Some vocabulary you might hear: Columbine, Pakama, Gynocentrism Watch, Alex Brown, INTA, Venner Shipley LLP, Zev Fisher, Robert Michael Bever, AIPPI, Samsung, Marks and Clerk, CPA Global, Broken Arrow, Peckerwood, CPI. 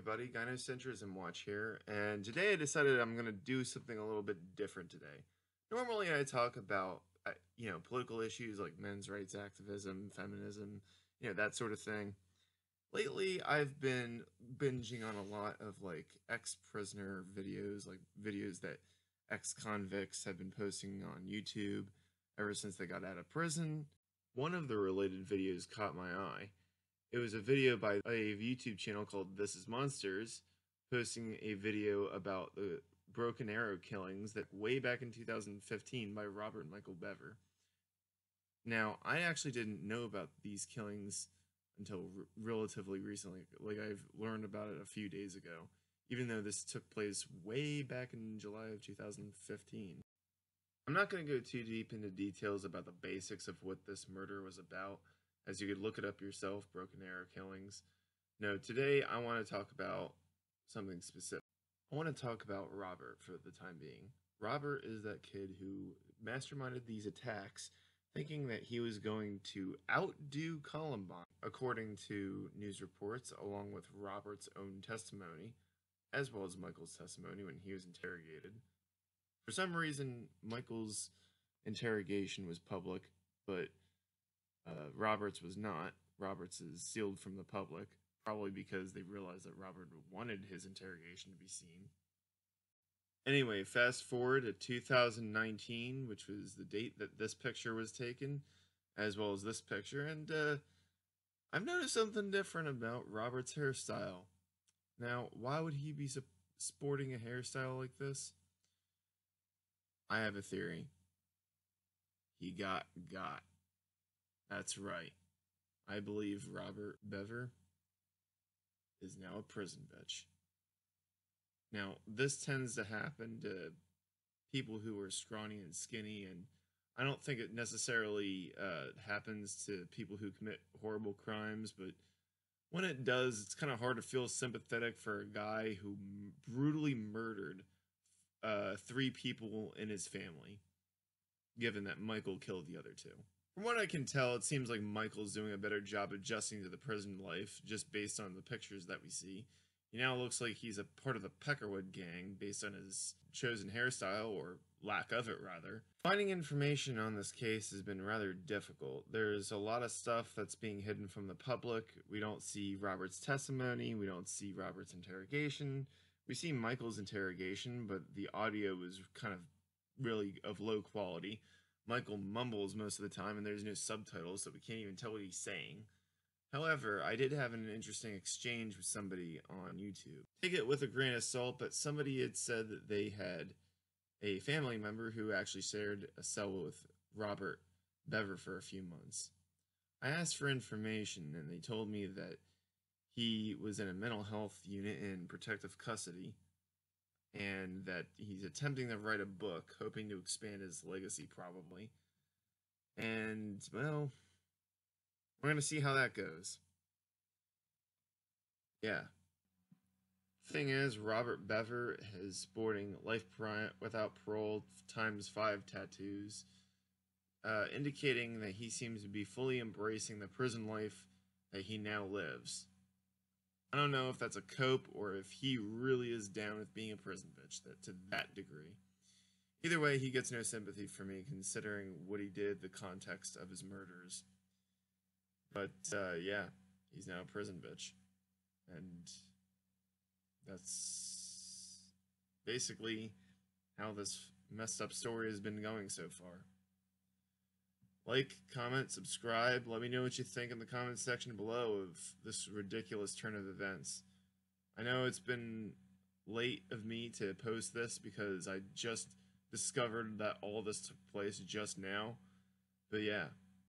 everybody, Gynocentrism Watch here, and today I decided I'm going to do something a little bit different today. Normally I talk about, you know, political issues like men's rights activism, feminism, you know, that sort of thing. Lately I've been binging on a lot of like ex-prisoner videos, like videos that ex-convicts have been posting on YouTube ever since they got out of prison. One of the related videos caught my eye. It was a video by a YouTube channel called This Is Monsters, posting a video about the Broken Arrow killings that way back in 2015 by Robert Michael Bever. Now, I actually didn't know about these killings until relatively recently. Like, I've learned about it a few days ago, even though this took place way back in July of 2015. I'm not going to go too deep into details about the basics of what this murder was about, as you could look it up yourself, Broken Arrow killings. No, today I want to talk about something specific. I want to talk about Robert for the time being. Robert is that kid who masterminded these attacks, thinking that he was going to outdo Columbine, according to news reports, along with Robert's own testimony, as well as Michael's testimony when he was interrogated. For some reason, Michael's interrogation was public, but Robert's was not. Robert's is sealed from the public, probably because they realized that Robert wanted his interrogation to be seen. Anyway, fast forward to 2019, which was the date that this picture was taken, as well as this picture, and I've noticed something different about Robert's hairstyle. Now, why would he be sporting a hairstyle like this? I have a theory. He got. That's right. I believe Robert Bever is now a prison bitch. Now, this tends to happen to people who are scrawny and skinny, and I don't think it necessarily happens to people who commit horrible crimes, but when it does, it's kind of hard to feel sympathetic for a guy who brutally murdered three people in his family, given that Michael killed the other two. From what I can tell, it seems like Michael's doing a better job adjusting to the prison life, just based on the pictures that we see. He now looks like he's a part of the Peckerwood gang, based on his chosen hairstyle, or lack of it, rather. Finding information on this case has been rather difficult. There's a lot of stuff that's being hidden from the public. We don't see Robert's testimony, we don't see Robert's interrogation. We see Michael's interrogation, but the audio was kind of really of low quality. Michael mumbles most of the time, and there's no subtitles, so we can't even tell what he's saying. However, I did have an interesting exchange with somebody on YouTube. Take it with a grain of salt, but somebody had said that they had a family member who actually shared a cell with Robert Bever for a few months. I asked for information, and they told me that he was in a mental health unit in protective custody, and that he's attempting to write a book, hoping to expand his legacy, probably. And, well, we're going to see how that goes. Yeah. Thing is, Robert Bever is sporting life without parole ×5 tattoos, indicating that he seems to be fully embracing the prison life that he now lives. I don't know if that's a cope or if he really is down with being a prison bitch to that degree. Either way, he gets no sympathy for me, considering what he did, the context of his murders. But, yeah, he's now a prison bitch. And that's basically how this messed up story has been going so far. Like, comment, subscribe, let me know what you think in the comments section below of this ridiculous turn of events. I know it's been late of me to post this because I just discovered that all this took place just now, but yeah.